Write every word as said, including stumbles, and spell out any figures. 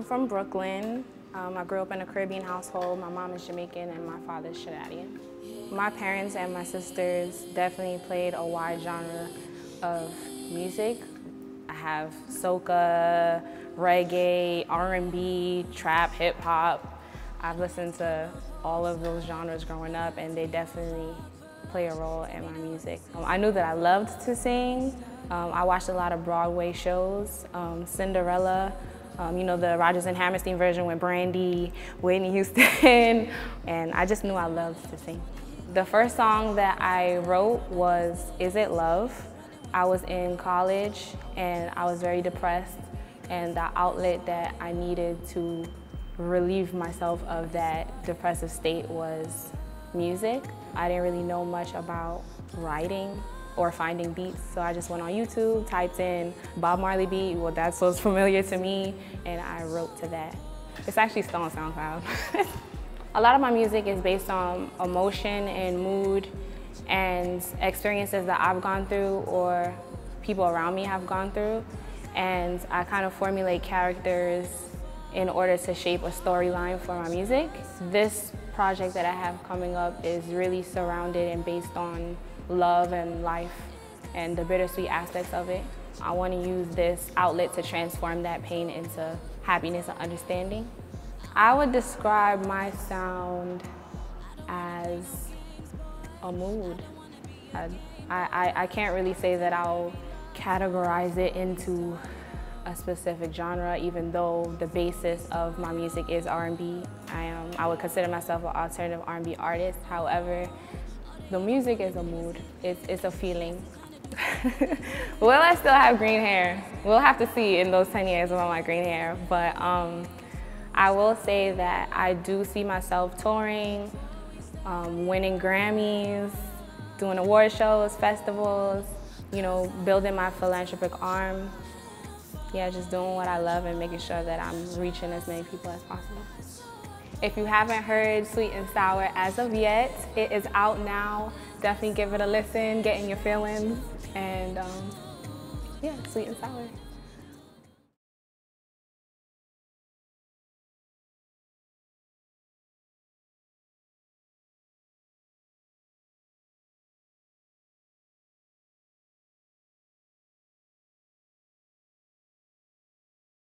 I'm from Brooklyn. Um, I grew up in a Caribbean household. My mom is Jamaican and my father's Trinidadian. My parents and my sisters definitely played a wide genre of music. I have soca, reggae, R and B, trap, hip hop. I've listened to all of those genres growing up, and they definitely play a role in my music. Um, I knew that I loved to sing. Um, I watched a lot of Broadway shows, um, Cinderella, um, you know, the Rodgers and Hammerstein version with Brandy, Whitney Houston, and I just knew I loved to sing. The first song that I wrote was Is It Love? I was in college and I was very depressed, and the outlet that I needed to relieve myself of that depressive state was music. I didn't really know much about writing or finding beats, so I just went on YouTube, typed in Bob Marley beat, well that's what's familiar to me, and I wrote to that. It's actually still on SoundCloud. A lot of my music is based on emotion and mood and experiences that I've gone through or people around me have gone through, and I kind of formulate characters in order to shape a storyline for my music. This project that I have coming up is really surrounded and based on love and life and the bittersweet aspects of it. I want to use this outlet to transform that pain into happiness and understanding. I would describe my sound as a mood. I, I, I can't really say that I'll categorize it into a specific genre, even though the basis of my music is R and B. I, um, I would consider myself an alternative R and B artist. However, the music is a mood. It's, it's a feeling. Will I still have green hair? We'll have to see in those ten years about my green hair. But um, I will say that I do see myself touring, um, winning Grammys, doing award shows, festivals, you know, building my philanthropic arm. Yeah, just doing what I love and making sure that I'm reaching as many people as possible. If you haven't heard Sweet and Sour as of yet, it is out now. Definitely give it a listen, get in your feelings, and um, yeah, Sweet and Sour.